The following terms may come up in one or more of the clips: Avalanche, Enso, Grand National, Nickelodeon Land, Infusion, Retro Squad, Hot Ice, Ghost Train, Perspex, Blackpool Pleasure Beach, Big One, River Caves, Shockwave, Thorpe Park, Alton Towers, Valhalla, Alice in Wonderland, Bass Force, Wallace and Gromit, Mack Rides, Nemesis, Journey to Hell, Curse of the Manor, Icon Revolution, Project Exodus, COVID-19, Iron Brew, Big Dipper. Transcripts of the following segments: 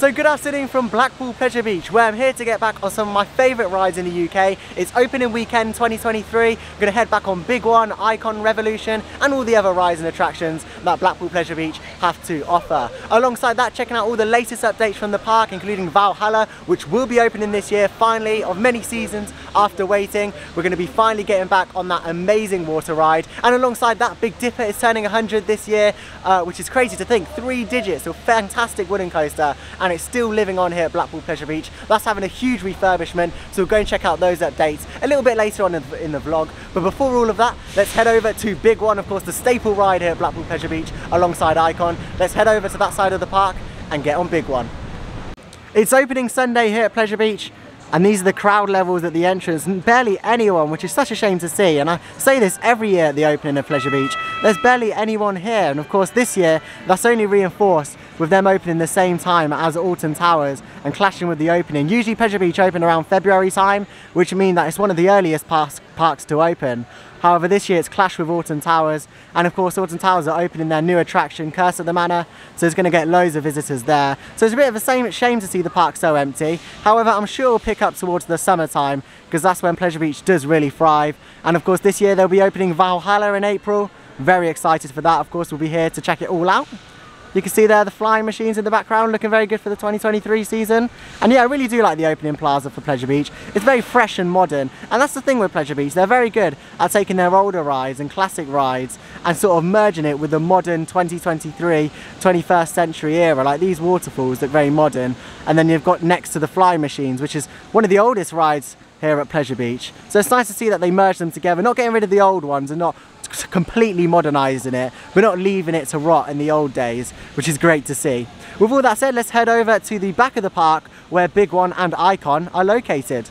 So good afternoon from Blackpool Pleasure Beach, where I'm here to get back on some of my favourite rides in the UK. It's opening weekend 2023. We're going to head back on Big One, Icon Revolution and all the other rides and attractions that Blackpool Pleasure Beach have to offer. Alongside that, checking out all the latest updates from the park, including Valhalla, which will be opening this year, finally, of many seasons after waiting. We're going to be finally getting back on that amazing water ride. And alongside that, Big Dipper is turning 100 this year, which is crazy to think, 3 digits, a fantastic wooden coaster. And it's still living on here at Blackpool Pleasure Beach. That's having a huge refurbishment, so we'll go and check out those updates a little bit later on in the vlog. But before all of that, let's head over to Big One, of course, the staple ride here at Blackpool Pleasure Beach alongside Icon. Let's head over to that side of the park and get on Big One. It's opening Sunday here at Pleasure Beach, and these are the crowd levels at the entrance. Barely anyone, which is such a shame to see. And I say this every year at the opening of Pleasure Beach, there's barely anyone here. And of course this year, that's only reinforced with them opening the same time as Alton Towers and clashing with the opening. Usually Pleasure Beach open around February time, which means that it's one of the earliest parks to open. However, this year it's clashed with Alton Towers, and of course Alton Towers are opening their new attraction, Curse of the Manor, so it's going to get loads of visitors there. So it's a bit of a shame to see the park so empty. However, I'm sure it'll pick up towards the summertime, because that's when Pleasure Beach does really thrive. And of course this year they'll be opening Valhalla in April. Very excited for that. Of course we'll be here to check it all out. You can see there the flying machines in the background, looking very good for the 2023 season. And yeah, I really do like the opening plaza for Pleasure Beach. It's very fresh and modern. And that's the thing with Pleasure Beach, they're very good at taking their older rides and classic rides and sort of merging it with the modern 2023, 21st century era. Like these waterfalls look very modern. And then you've got next to the flying machines, which is one of the oldest rides here at Pleasure Beach. So it's nice to see that they merge them together, not getting rid of the old ones and not completely modernising it, but not leaving it to rot in the old days, which is great to see. With all that said, let's head over to the back of the park where Big One and Icon are located.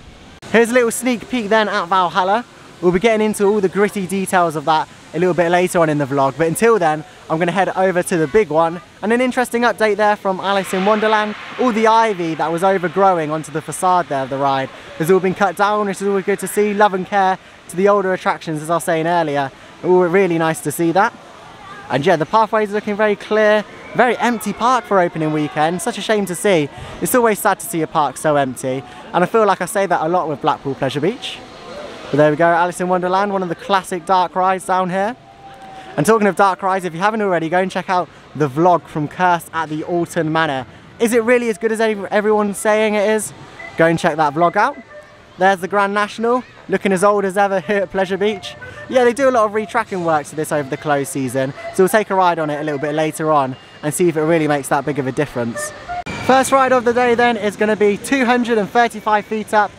Here's a little sneak peek then at Valhalla. We'll be getting into all the gritty details of that a little bit later on in the vlog, but until then I'm going to head over to the Big One. And an interesting update there from Alice in Wonderland. All the ivy that was overgrowing onto the facade there of the ride has all been cut down, which is always good to see. Love and care to the older attractions, as I was saying earlier. Oh, really nice to see that. And yeah, the pathways are looking very clear. Very empty park for opening weekend. Such a shame to see. It's always sad to see a park so empty. And I feel like I say that a lot with Blackpool Pleasure Beach. But there we go, Alice in Wonderland, one of the classic dark rides down here. And talking of dark rides, if you haven't already, go and check out the vlog from Curse at the Alton Manor. Is it really as good as everyone's saying it is? Go and check that vlog out. There's the Grand National, looking as old as ever here at Pleasure Beach. Yeah, they do a lot of retracking work to this over the close season, so we'll take a ride on it a little bit later on and see if it really makes that big of a difference. First ride of the day then is going to be 235 feet up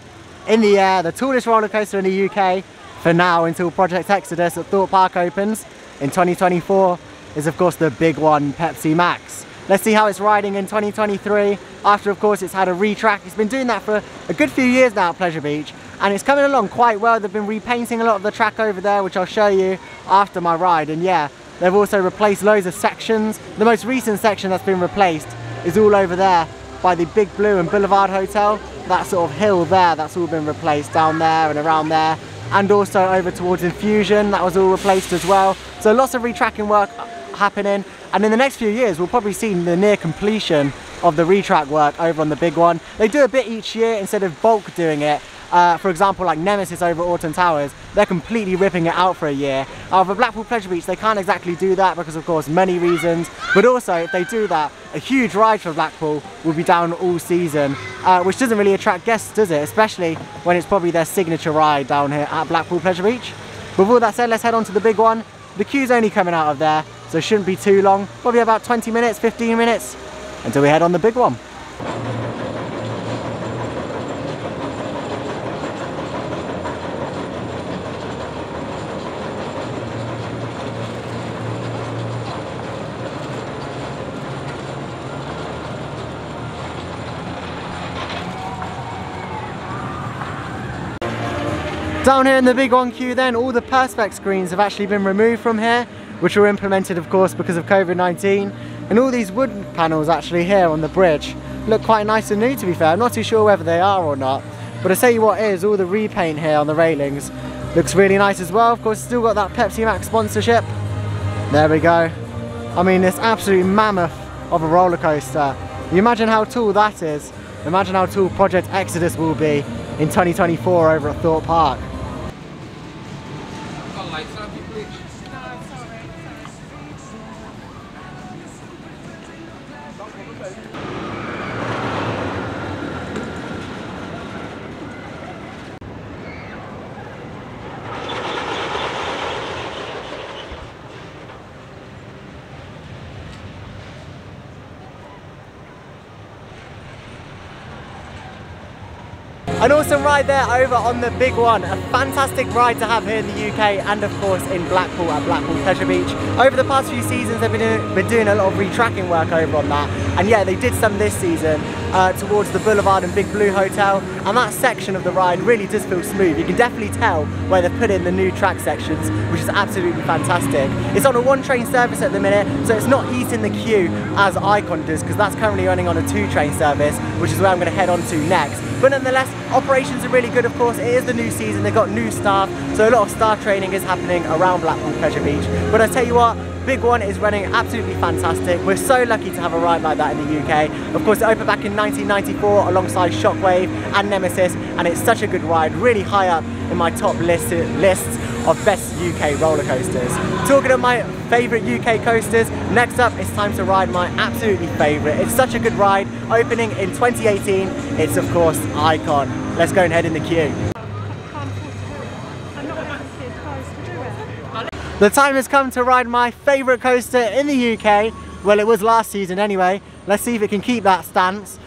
in the air, the tallest roller coaster in the UK for now until Project Exodus at Thorpe Park opens in 2024 is of course the Big One Pepsi Max. Let's see how it's riding in 2023 after of course it's had a retrack. It's been doing that for a good few years now at Pleasure Beach, and it's coming along quite well. They've been repainting a lot of the track over there, which I'll show you after my ride. And yeah, they've also replaced loads of sections. The most recent section that's been replaced is all over there by the Big Blue and Boulevard Hotel. That sort of hill there, that's all been replaced down there and around there. And also over towards Infusion, that was all replaced as well. So lots of retracking work happening. And in the next few years, we'll probably see the near completion of the retrack work over on the Big One. They do a bit each year instead of bulk doing it. For example, like Nemesis over Alton Towers, they're completely ripping it out for a year. However, Blackpool Pleasure Beach, they can't exactly do that because of course many reasons, but also if they do that, a huge ride for Blackpool will be down all season, which doesn't really attract guests, does it? Especially when it's probably their signature ride down here at Blackpool Pleasure Beach. With all that said, let's head on to the Big One. The queue's only coming out of there, so it shouldn't be too long. Probably about 20 minutes, 15 minutes until we head on the Big One. Down here in the Big One queue then, all the Perspex screens have actually been removed from here, which were implemented of course because of COVID-19. And all these wood panels actually here on the bridge look quite nice and new, to be fair. I'm not too sure whether they are or not, but I tell you what is, all the repaint here on the railings looks really nice as well. Of course, still got that Pepsi Max sponsorship. There we go. I mean, this absolute mammoth of a roller coaster You imagine how tall that is. Imagine how tall Project Exodus will be in 2024 over at Thorpe Park. An awesome ride there over on the Big One, a fantastic ride to have here in the UK and of course in Blackpool at Blackpool Pleasure Beach. Over the past few seasons they've been doing a lot of retracking work over on that, and yeah, they did some this season towards the Boulevard and Big Blue Hotel, and that section of the ride really does feel smooth. You can definitely tell where they've put in the new track sections, which is absolutely fantastic. It's on a one train service at the minute, so it's not eating the queue as Icon does, because that's currently running on a two train service, which is where I'm going to head on to next. But nonetheless, operations are really good, of course. It is the new season, they've got new staff, so a lot of staff training is happening around Blackpool Pleasure Beach. But I tell you what, Big One is running absolutely fantastic. We're so lucky to have a ride like that in the UK. Of course, it opened back in 1994 alongside Shockwave and Nemesis, and it's such a good ride, really high up in my top lists of best UK roller coasters. Talking of my favourite UK coasters, next up it's time to ride my absolutely favourite. It's such a good ride, opening in 2018, it's of course Icon. Let's go and head in the queue. The time has come to ride my favourite coaster in the UK, well it was last season anyway, let's see if it can keep that stance.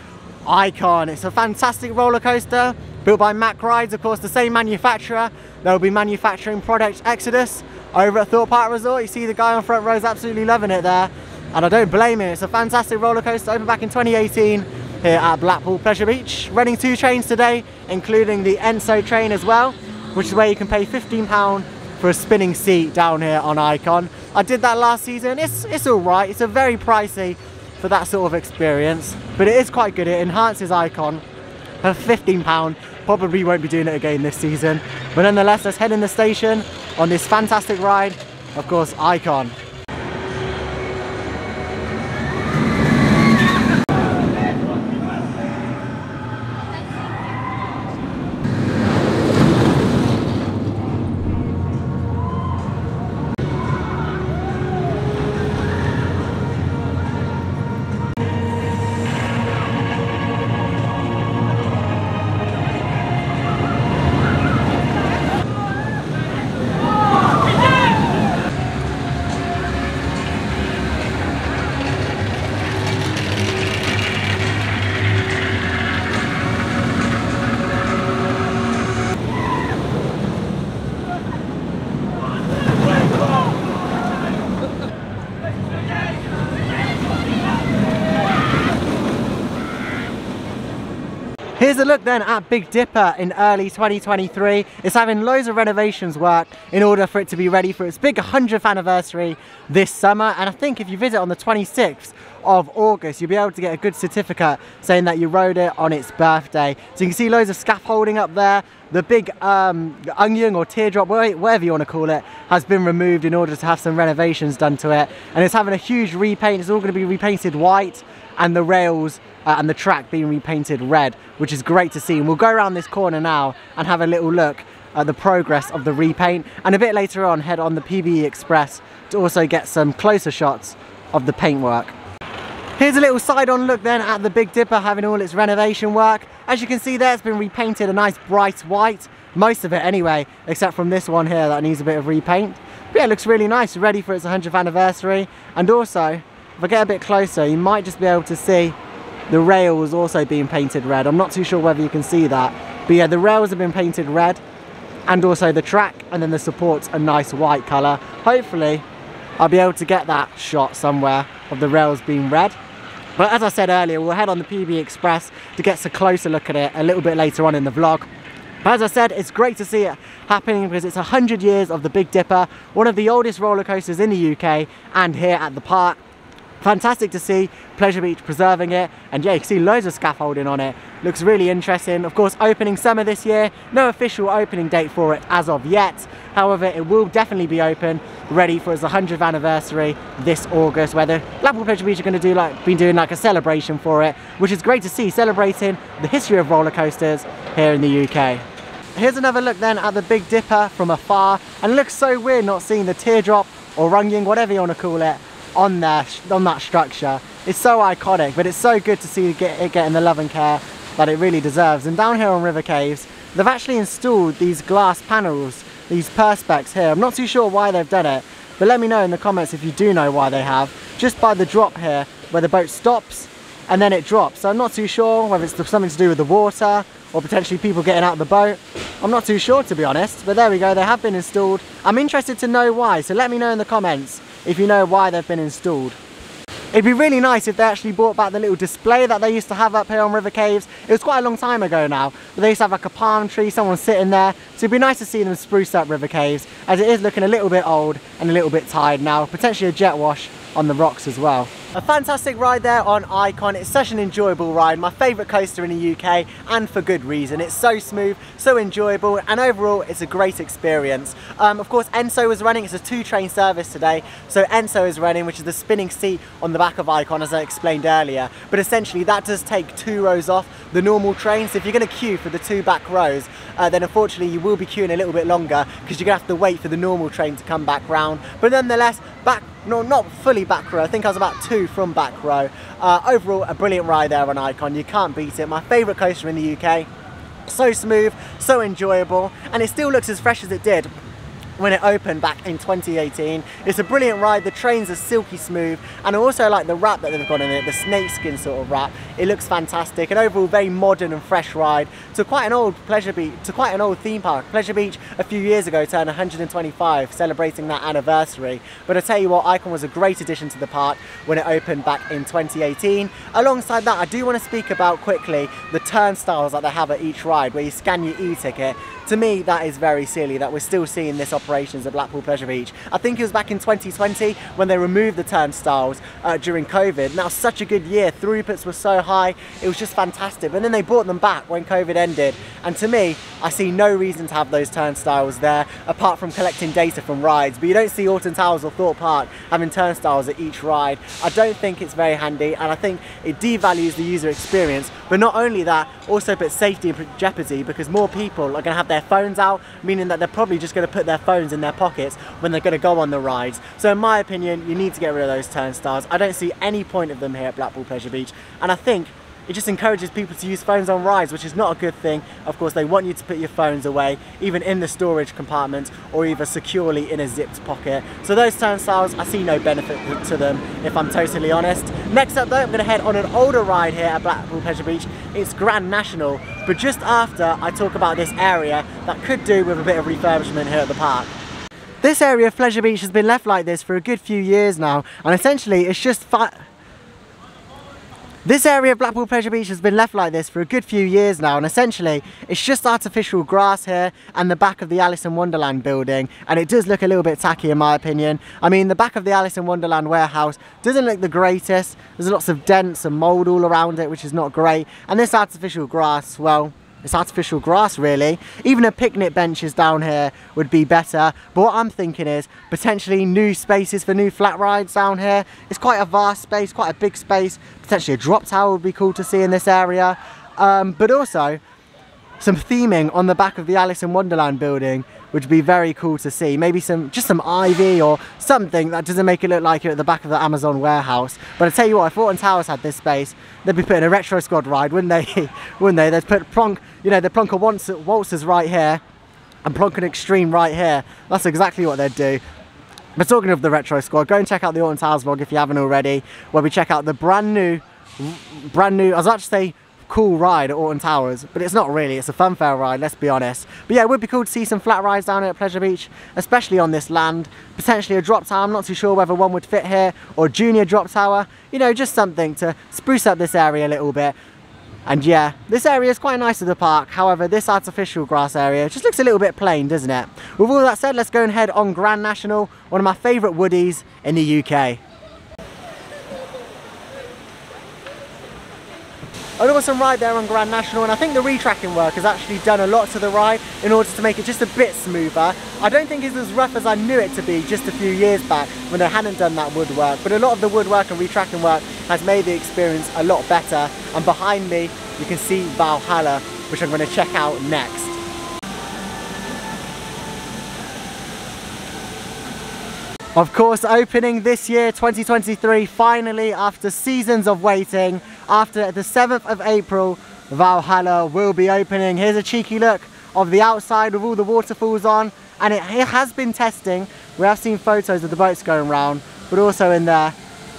Icon, it's a fantastic roller coaster, built by Mack Rides, of course the same manufacturer. They'll be manufacturing Project Exodus over at Thorpe Park Resort. You see the guy on front row is absolutely loving it there, and I don't blame him. It's a fantastic roller coaster, opened back in 2018 here at Blackpool Pleasure Beach. Running two trains today, including the Enso train as well, which is where you can pay £15 for a spinning seat down here on Icon. I did that last season. It's all right. It's a very pricey for that sort of experience, but it is quite good. It enhances Icon. For £15, probably won't be doing it again this season. But nonetheless, let's head in the station on this fantastic ride, of course, Icon. Here's a look then at Big Dipper in early 2023. It's having loads of renovations work in order for it to be ready for its big 100th anniversary this summer. And I think if you visit on the 26th of August, you'll be able to get a good certificate saying that you rode it on its birthday. So you can see loads of scaffolding up there. The big onion or teardrop, whatever you want to call it, has been removed in order to have some renovations done to it. And it's having a huge repaint. It's all going to be repainted white, and the rails and the track being repainted red, which is great to see. And we'll go around this corner now and have a little look at the progress of the repaint, and a bit later on head on the PBE Express to also get some closer shots of the paintwork. Here's a little side-on look then at the Big Dipper having all its renovation work. As you can see there, it's been repainted a nice bright white, most of it anyway, except from this one here that needs a bit of repaint. But yeah, it looks really nice, ready for its 100th anniversary. And also, if I get a bit closer, you might just be able to see the rails also being painted red. I'm not too sure whether you can see that, but yeah, the rails have been painted red, and also the track, and then the support's a nice white colour. Hopefully I'll be able to get that shot somewhere of the rails being red. But as I said earlier, we'll head on the PB Express to get a closer look at it a little bit later on in the vlog. But as I said, it's great to see it happening because it's 100 years of the Big Dipper, one of the oldest roller coasters in the UK and here at the park. fantastic to see Pleasure Beach preserving it, and yeah, you can see loads of scaffolding on it. Looks really interesting. Of course, opening summer this year. No official opening date for it as of yet. However, it will definitely be open, ready for its 100th anniversary this August, where the Blackpool Pleasure Beach are going to do like a celebration for it, which is great to see, celebrating the history of roller coasters here in the UK. Here's another look then at the Big Dipper from afar, and it looks so weird not seeing the teardrop or runging, whatever you want to call it, on there, on that structure. It's so iconic, but it's so good to see it getting the love and care that it really deserves. And down here on River Caves, they've actually installed these glass panels, these perspex here. I'm not too sure why they've done it, but let me know in the comments if you do know why they have. Just by the drop here, where the boat stops and then it drops. So I'm not too sure whether it's something to do with the water or potentially people getting out of the boat. I'm not too sure, to be honest, but there we go, they have been installed. I'm interested to know why, so let me know in the comments if you know why they've been installed. It'd be really nice if they actually brought back the little display that they used to have up here on River Caves. It was quite a long time ago now, but they used to have like a palm tree, someone sitting there. So it'd be nice to see them spruce up River Caves, as it is looking a little bit old and a little bit tired now. Potentially a jet wash on the rocks as well. A fantastic ride there on Icon. It's such an enjoyable ride, my favourite coaster in the UK, and for good reason. It's so smooth, so enjoyable, and overall it's a great experience. Of course, Enso is running. It's a 2-train service today, so Enso is running, which is the spinning seat on the back of Icon, as I explained earlier, but essentially that does take 2 rows off the normal train. So if you're going to queue for the 2 back rows, then unfortunately you will be queuing a little bit longer, because you're going to have to wait for the normal train to come back round. But nonetheless, not fully back row. I think I was about 2 from back row. Overall, a brilliant ride there on Icon. You can't beat it. My favourite coaster in the UK. So smooth, so enjoyable, and it still looks as fresh as it did when it opened back in 2018. It's a brilliant ride. The trains are silky smooth, and I also like the wrap that they've got in it, the snakeskin sort of wrap. It looks fantastic, and overall very modern and fresh ride to quite an old Pleasure Beach, to quite an old theme park. Pleasure Beach a few years ago turned 125, celebrating that anniversary. But I tell you what, Icon was a great addition to the park when it opened back in 2018. Alongside that, I do want to speak about quickly the turnstiles that they have at each ride, where you scan your e-ticket. To me, that is very silly that we're still seeing this operations at Blackpool Pleasure Beach. I think it was back in 2020 when they removed the turnstiles during COVID. And that was such a good year. Throughputs were so high. It was just fantastic. And then they brought them back when COVID ended. And to me, I see no reason to have those turnstiles there, apart from collecting data from rides. But you don't see Alton Towers or Thorpe Park having turnstiles at each ride. I don't think it's very handy, and I think it devalues the user experience. But not only that, also puts safety in jeopardy, because more people are going to have their phones out, meaning that they're probably just going to put their phones in their pockets when they're going to go on the rides. So in my opinion, you need to get rid of those turnstiles. I don't see any point of them here at Blackpool Pleasure Beach, and I think it just encourages people to use phones on rides, which is not a good thing. Of course, they want you to put your phones away, even in the storage compartment, or either securely in a zipped pocket. So those turnstiles, I see no benefit to them, if I'm totally honest. Next up though, I'm going to head on an older ride here at Blackpool Pleasure Beach. It's Grand National, but just after I talk about this area that could do with a bit of refurbishment here at the park. This area of Pleasure Beach has been left like this for a good few years now, and essentially it's just artificial grass here and the back of the Alice in Wonderland building, and it does look a little bit tacky in my opinion. I mean, the back of the Alice in Wonderland warehouse doesn't look the greatest. There's lots of dents and mould all around it, which is not great. And this artificial grass, well, it's artificial grass really. Even a picnic benches down here would be better. But what I'm thinking is potentially new spaces for new flat rides down here. It's quite a vast space, quite a big space. Potentially a drop tower would be cool to see in this area. But also some theming on the back of the Alice in Wonderland building, which would be very cool to see. Maybe just some ivy or something that doesn't make it look like you're at the back of the Amazon warehouse. But I tell you what, if Alton Towers had this space, they'd be putting a Retro Squad ride, wouldn't they? Wouldn't they? They'd put the Plonker Waltzers right here and Plonker Extreme right here. That's exactly what they'd do. But talking of the Retro Squad, go and check out the Alton Towers vlog if you haven't already, where we check out the brand new, I was about to say cool ride at Alton Towers, but it's not really, it's a funfair ride, let's be honest. But yeah, it would be cool to see some flat rides down here at Pleasure Beach, especially on this land. Potentially a drop tower, I'm not too sure whether one would fit here, or a junior drop tower, you know, just something to spruce up this area a little bit. And yeah, this area is quite nice to the park. However, this artificial grass area just looks a little bit plain, doesn't it? With all that said, let's go and head on Grand National, one of my favourite woodies in the UK. An awesome ride there on Grand National, and I think the retracking work has actually done a lot to the ride in order to make it just a bit smoother. I don't think it's as rough as I knew it to be just a few years back when they hadn't done that woodwork, but a lot of the woodwork and retracking work has made the experience a lot better. And behind me you can see Valhalla, which I'm going to check out next. Of course, opening this year, 2023, finally, after seasons of waiting, after the 7th of April, Valhalla will be opening. Here's a cheeky look of the outside with all the waterfalls on, and it has been testing. We have seen photos of the boats going round, but also in there,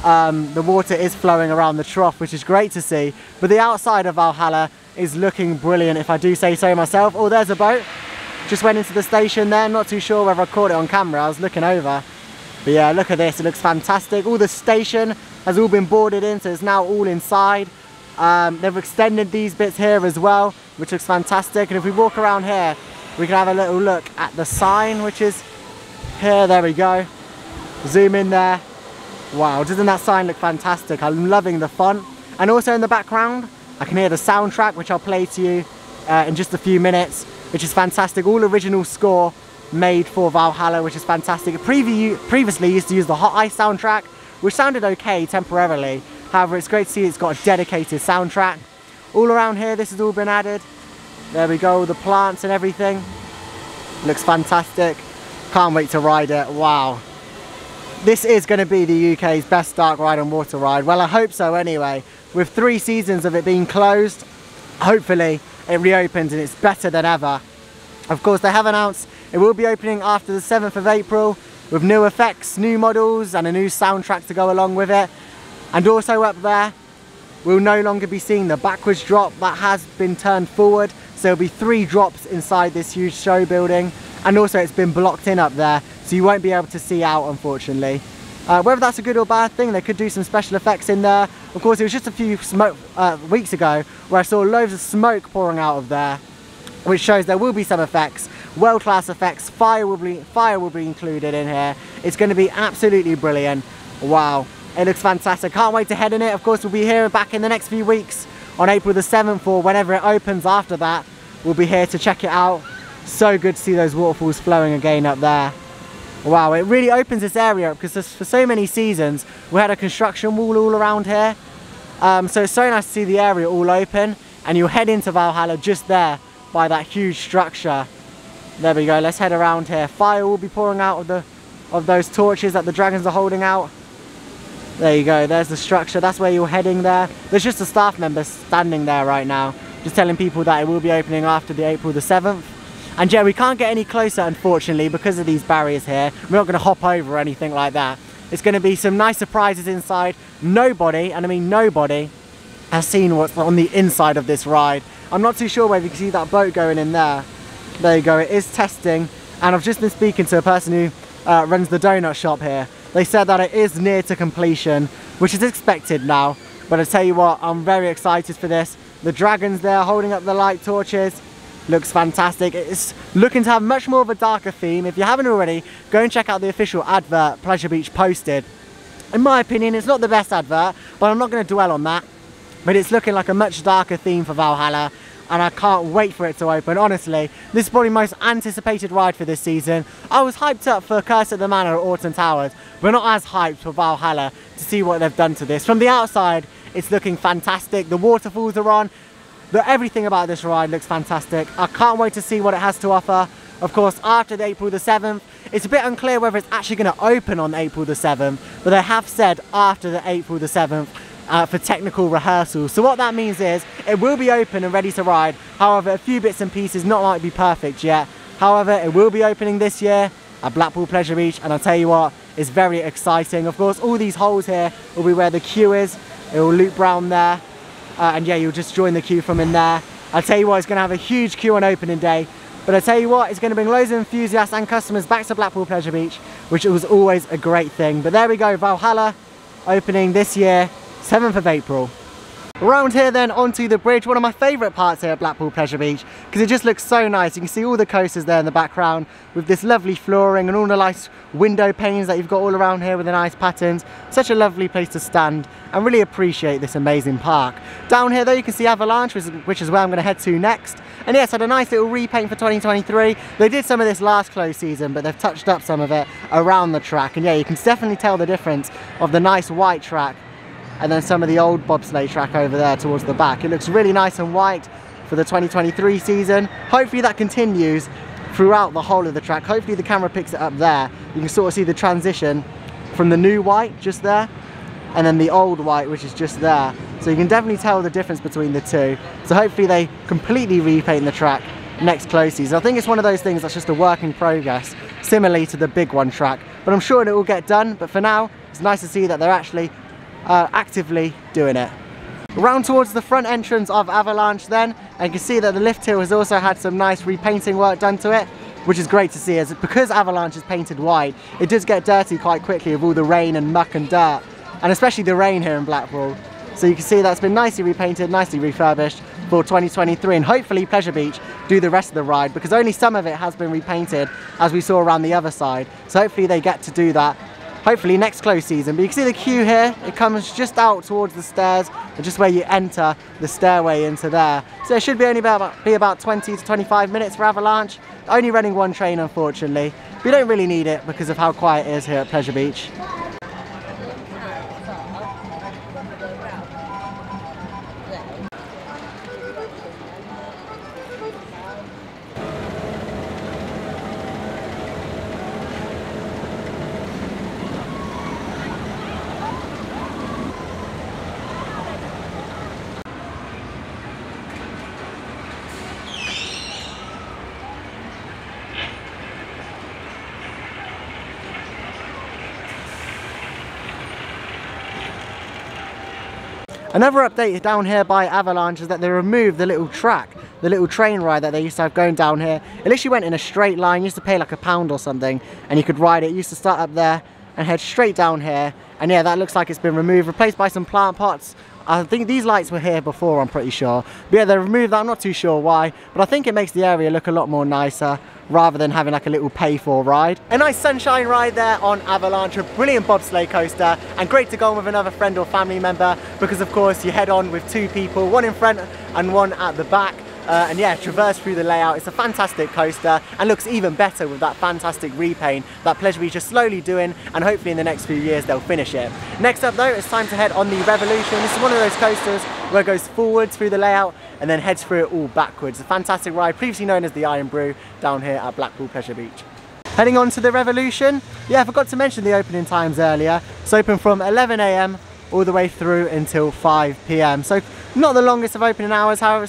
the water is flowing around the trough, which is great to see. But the outside of Valhalla is looking brilliant, if I do say so myself. Oh, there's a boat. Just went into the station there. Not too sure whether I caught it on camera. I was looking over. But yeah, look at this, it looks fantastic. All the station has all been boarded in, so it's now all inside. They've extended these bits here as well, which looks fantastic. And if we walk around here, we can have a little look at the sign, which is here, there we go. Zoom in there. Wow, doesn't that sign look fantastic? I'm loving the font. And also in the background, I can hear the soundtrack, which I'll play to you in just a few minutes, which is fantastic, all original score made for Valhalla, which is fantastic. It previously used to use the Hot Ice soundtrack, which sounded okay temporarily. However, it's great to see it's got a dedicated soundtrack. All around here, this has all been added. There we go, all the plants and everything. Looks fantastic. Can't wait to ride it, wow. This is going to be the UK's best dark ride and water ride. Well, I hope so anyway. With 3 seasons of it being closed, hopefully it reopens and it's better than ever. Of course, they have announced it will be opening after the 7th of April with new effects, new models and a new soundtrack to go along with it. And also up there, we'll no longer be seeing the backwards drop that has been turned forward. So there'll be 3 drops inside this huge show building. And also it's been blocked in up there, so you won't be able to see out, unfortunately. Whether that's a good or bad thing, they could do some special effects in there. Of course, it was just a few weeks ago where I saw loads of smoke pouring out of there, which shows there will be some effects. World-class effects, fire will be included in here. It's going to be absolutely brilliant. Wow, it looks fantastic. Can't wait to head in it. Of course, we'll be here back in the next few weeks on April the 7th, or whenever it opens after that. We'll be here to check it out. So good to see those waterfalls flowing again up there. Wow, it really opens this area up, because for so many seasons we had a construction wall all around here. So it's so nice to see the area all open, and you'll head into Valhalla just there by that huge structure. There we go, let's head around here. Fire will be pouring out of those torches that the dragons are holding out. There you go, there's the structure. That's where you're heading there. There's just a staff member standing there right now, just telling people that it will be opening after the April the 7th. And yeah, we can't get any closer, unfortunately, because of these barriers here. We're not going to hop over or anything like that. It's going to be some nice surprises inside. Nobody, and I mean nobody, has seen what's on the inside of this ride. I'm not too sure whether you can see that boat going in there. There you go, it is testing, and I've just been speaking to a person who runs the donut shop here. They said that it is near to completion, which is expected now, but I tell you what, I'm very excited for this. The dragons there holding up the light torches, looks fantastic. It's looking to have much more of a darker theme. If you haven't already, go and check out the official advert Pleasure Beach posted. In my opinion, it's not the best advert, but I'm not going to dwell on that. But it's looking like a much darker theme for Valhalla, and I can't wait for it to open. Honestly, this is probably the most anticipated ride for this season. I was hyped up for Curse of the Manor at Alton Towers, but not as hyped for Valhalla to see what they've done to this. From the outside, it's looking fantastic. The waterfalls are on. Everything about this ride looks fantastic. I can't wait to see what it has to offer. Of course, after April the 7th, it's a bit unclear whether it's actually going to open on April the 7th, but they have said after the April the 7th, for technical rehearsals. So what that means is it will be open and ready to ride. However, a few bits and pieces not might be perfect yet. However, it will be opening this year at Blackpool Pleasure Beach, and I'll tell you what, it's very exciting. Of course, all these holes here will be where the queue is. It will loop round there, and yeah, you'll just join the queue from in there. I'll tell you what, it's going to have a huge queue on opening day, but I'll tell you what, it's going to bring loads of enthusiasts and customers back to Blackpool Pleasure Beach, which was always a great thing. But there we go, Valhalla opening this year, 7th of April. Round here then onto the bridge, one of my favourite parts here at Blackpool Pleasure Beach, because it just looks so nice. You can see all the coasters there in the background with this lovely flooring and all the nice window panes that you've got all around here with the nice patterns. Such a lovely place to stand and really appreciate this amazing park. Down here though you can see Avalanche, which is where I'm going to head to next. And yes, had a nice little repaint for 2023. They did some of this last close season, but they've touched up some of it around the track. And yeah, you can definitely tell the difference of the nice white track and then some of the old bobsleigh track over there towards the back. It looks really nice and white for the 2023 season. Hopefully that continues throughout the whole of the track. Hopefully the camera picks it up there. You can sort of see the transition from the new white just there and then the old white, which is just there. So you can definitely tell the difference between the two. So hopefully they completely repaint the track next close season. I think it's one of those things that's just a work in progress, similarly to the Big One track, but I'm sure it will get done. But for now, it's nice to see that they're actually actively doing it. Round towards the front entrance of Avalanche then, and you can see that the lift hill has also had some nice repainting work done to it, which is great to see, as because Avalanche is painted white, it does get dirty quite quickly with all the rain and muck and dirt, and especially the rain here in Blackpool. So you can see that's been nicely repainted, nicely refurbished for 2023, and hopefully Pleasure Beach do the rest of the ride, because only some of it has been repainted as we saw around the other side. So hopefully they get to do that, hopefully next close season. But you can see the queue here, it comes just out towards the stairs and just where you enter the stairway into there. So it should be only about 20 to 25 minutes for Avalanche, only running one train unfortunately. We don't really need it because of how quiet it is here at Pleasure Beach. Another update down here by Avalanche is that they removed the little track, the little train ride that they used to have going down here. It literally went in a straight line. You used to pay like £1 or something and you could ride it. It used to start up there and head straight down here. And yeah, that looks like it's been removed, replaced by some plant pots. I think these lights were here before, I'm pretty sure. But yeah, they removed that. I'm not too sure why, but I think it makes the area look a lot more nicer, rather than having like a little pay for ride. A nice sunshine ride there on Avalanche, a brilliant bobsleigh coaster, and great to go on with another friend or family member, because of course you head on with two people, one in front and one at the back. And yeah, traverse through the layout. It's a fantastic coaster and looks even better with that fantastic repaint that Pleasure Beach is slowly doing, and hopefully in the next few years they'll finish it. Next up though, it's time to head on the Revolution. This is one of those coasters where it goes forwards through the layout and then heads through it all backwards. A fantastic ride, previously known as the Iron Brew, down here at Blackpool Pleasure Beach. Heading on to the Revolution. Yeah, I forgot to mention the opening times earlier. It's open from 11 AM all the way through until 5 PM. So not the longest of opening hours, however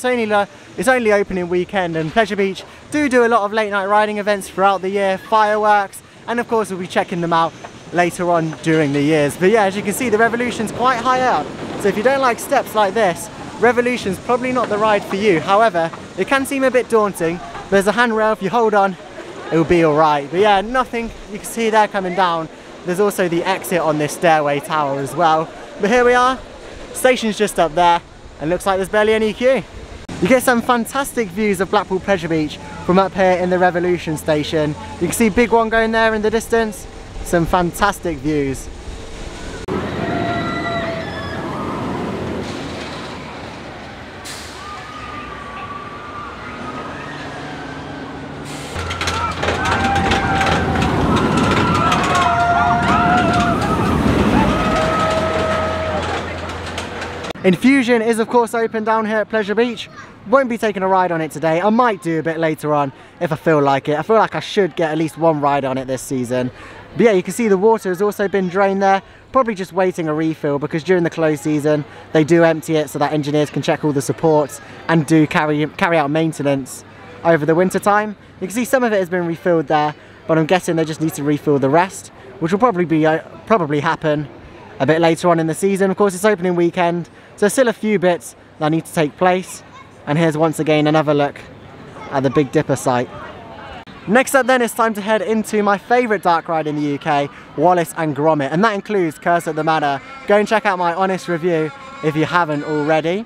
it's only opening weekend, and Pleasure Beach do a lot of late night riding events throughout the year, fireworks, and of course we'll be checking them out later on during the years. But yeah, as you can see, the Revolution's quite high up, so if you don't like steps like this, Revolution's probably not the ride for you. However, it can seem a bit daunting. There's a handrail, if you hold on, it'll be alright. But yeah, nothing you can see there coming down. There's also the exit on this stairway tower as well. But here we are, station's just up there, and looks like there's barely any queue. You get some fantastic views of Blackpool Pleasure Beach from up here in the Revolution station. You can see Big One going there in the distance. Some fantastic views. Infusion is of course open down here at Pleasure Beach. Won't be taking a ride on it today. I might do a bit later on if I feel like it. I feel like I should get at least one ride on it this season. But yeah, you can see the water has also been drained there. Probably just waiting a refill, because during the close season they do empty it so that engineers can check all the supports and do carry out maintenance over the winter time. You can see some of it has been refilled there, but I'm guessing they just need to refill the rest, which will probably happen a bit later on in the season. Of course it's opening weekend, so still a few bits that need to take place. And here's once again another look at the Big Dipper site. Next up then, it's time to head into my favourite dark ride in the UK, Wallace and Gromit, and that includes Curse of the Manor. Go and check out my honest review if you haven't already.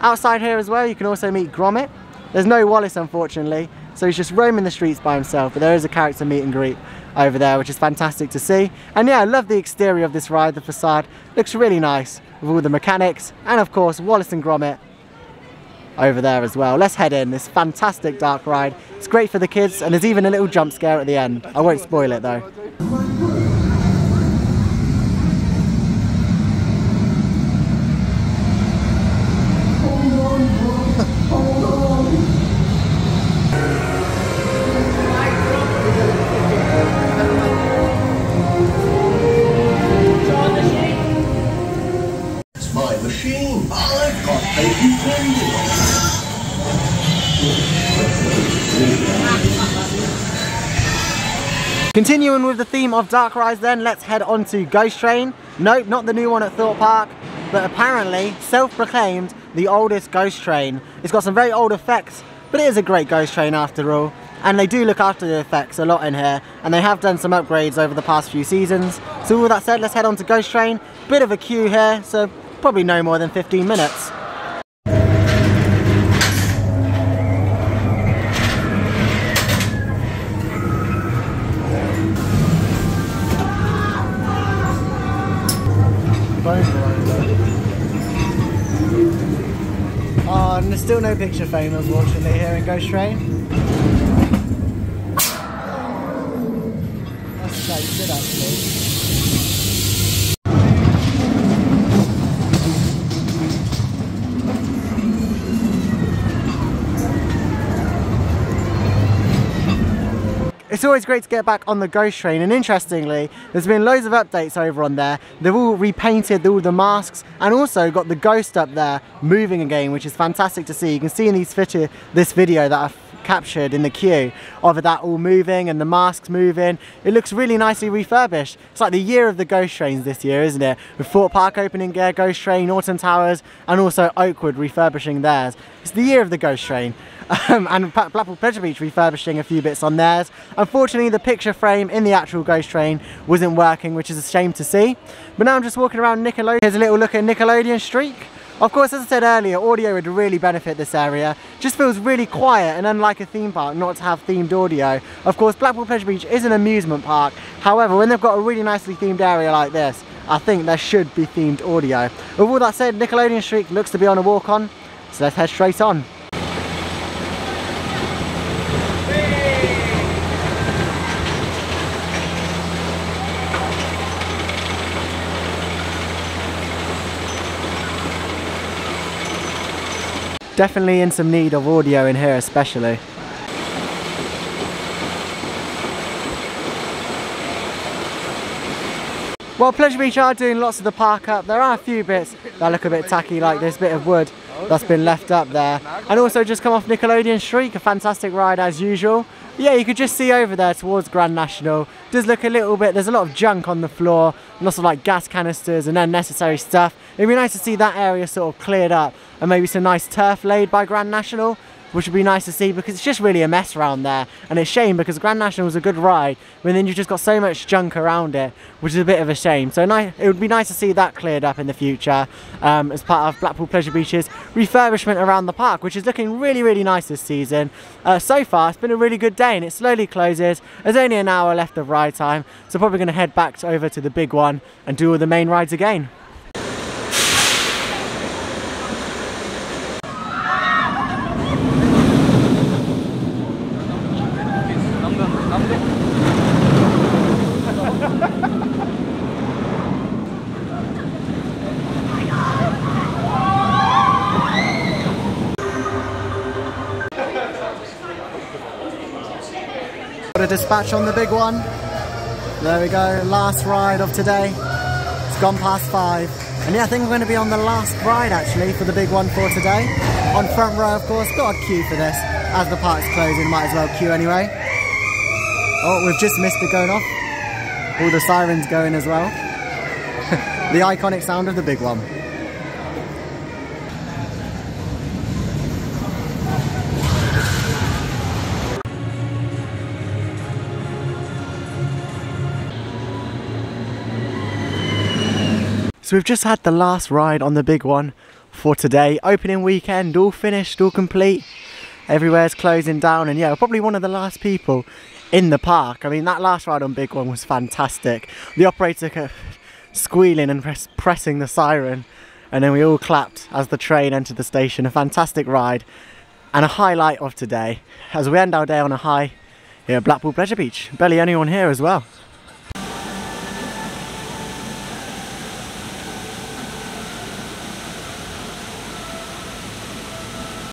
Outside here as well, you can also meet Gromit. There's no Wallace, unfortunately, so he's just roaming the streets by himself, but there is a character meet and greet over there, which is fantastic to see. And yeah, I love the exterior of this ride. The facade looks really nice with all the mechanics, and of course Wallace and Gromit over there as well. Let's head in. This fantastic dark ride. It's great for the kids, and there's even a little jump scare at the end. I won't spoil it though. Continuing with the theme of dark rides then, let's head on to Ghost Train. Nope, not the new one at Thorpe Park, but apparently self-proclaimed the oldest Ghost Train. It's got some very old effects, but it is a great Ghost Train after all. And they do look after the effects a lot in here, and they have done some upgrades over the past few seasons. So with that said, let's head on to Ghost Train. Bit of a queue here, so probably no more than 15 minutes. Oh, and there's still no picture frame, unfortunately, here in Ghost Train. That's so good, actually. It's always great to get back on the Ghost Train, and interestingly, there's been loads of updates over on there. They've all repainted all the masks, and also got the ghost up there moving again, which is fantastic to see. You can see in these this video that I've captured in the queue of that all moving and the masks moving. It looks really nicely refurbished. It's like the year of the Ghost Trains this year, isn't it? With Thorpe Park opening their Ghost Train, Alton Towers, and also Oakwood refurbishing theirs. It's the year of the Ghost Train. And Blackpool Pleasure Beach refurbishing a few bits on theirs. Unfortunately, the picture frame in the actual Ghost Train wasn't working, which is a shame to see. But now I'm just walking around Nickelodeon. Here's a little look at Nickelodeon Streak. Of course, as I said earlier, audio would really benefit this area. Just feels really quiet, and unlike a theme park not to have themed audio. Of course, Blackpool Pleasure Beach is an amusement park. However, when they've got a really nicely themed area like this, I think there should be themed audio. With all that said, Nickelodeon Streak looks to be on a walk on, so let's head straight on. Definitely in some need of audio in here especially. While Pleasure Beach are doing lots of the park up, there are a few bits that look a bit tacky, like this bit of wood that's been left up there. And also just come off Nickelodeon Streak, a fantastic ride as usual. Yeah, you could just see over there towards Grand National. Does look a little bit, there's a lot of junk on the floor, lots of like gas canisters and unnecessary stuff. It'd be nice to see that area sort of cleared up, and maybe some nice turf laid by Grand National, which would be nice to see, because it's just really a mess around there. And it's a shame, because Grand National was a good ride, but then you've just got so much junk around it, which is a bit of a shame. So it would be nice to see that cleared up in the future as part of Blackpool Pleasure Beach's refurbishment around the park, which is looking really, really nice this season. So far, it's been a really good day, and it slowly closes. There's only an hour left of ride time, so probably going to head back over to the Big One and do all the main rides again. A dispatch on the Big One. There we go, last ride of today. It's gone past 5, and yeah, I think we're going to be on the last ride actually for the Big One for today. On front row, of course, got a queue for this. As the park's closing, might as well queue anyway. Oh, we've just missed it going off. All the sirens going as well. The iconic sound of the Big One. So we've just had the last ride on the big one for today. Opening weekend, all finished, all complete. Everywhere's closing down, and yeah, we're probably one of the last people in the park. I mean, that last ride on Big One was fantastic. The operator kept squealing and pressing the siren, and then we all clapped as the train entered the station. A fantastic ride and a highlight of today, as we end our day on a high here at Blackpool Pleasure Beach. Barely anyone here as well.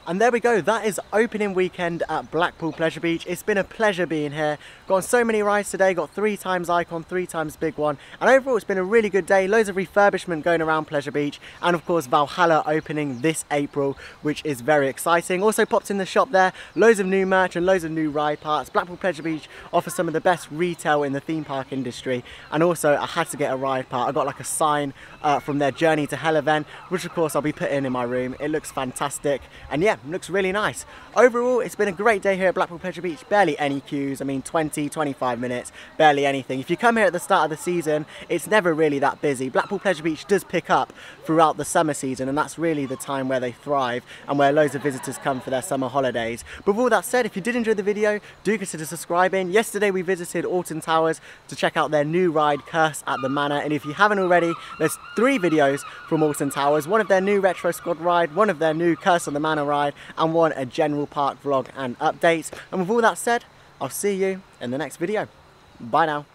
And there we go, that is opening weekend at Blackpool Pleasure Beach. It's been a pleasure being here. Got on so many rides today, got 3 times Icon, 3 times Big One. And overall it's been a really good day, loads of refurbishment going around Pleasure Beach. And of course Valhalla opening this April, which is very exciting. Also popped in the shop there, loads of new merch and loads of new ride parts. Blackpool Pleasure Beach offers some of the best retail in the theme park industry. And also I had to get a ride part. I got like a sign from their Journey to Hell event, which of course I'll be putting in my room. It looks fantastic. And yeah, looks really nice. Overall, it's been a great day here at Blackpool Pleasure Beach. Barely any queues. I mean, 20, 25 minutes, barely anything. If you come here at the start of the season, it's never really that busy. Blackpool Pleasure Beach does pick up throughout the summer season, and that's really the time where they thrive and where loads of visitors come for their summer holidays. But with all that said, if you did enjoy the video, do consider subscribing. Yesterday, we visited Alton Towers to check out their new ride, Curse at the Manor. And if you haven't already, there's 3 videos from Alton Towers, one of their new Retro Squad ride, one of their new Curse of the Manor ride, and one a general park vlog and updates. And with all that said, I'll see you in the next video. Bye now.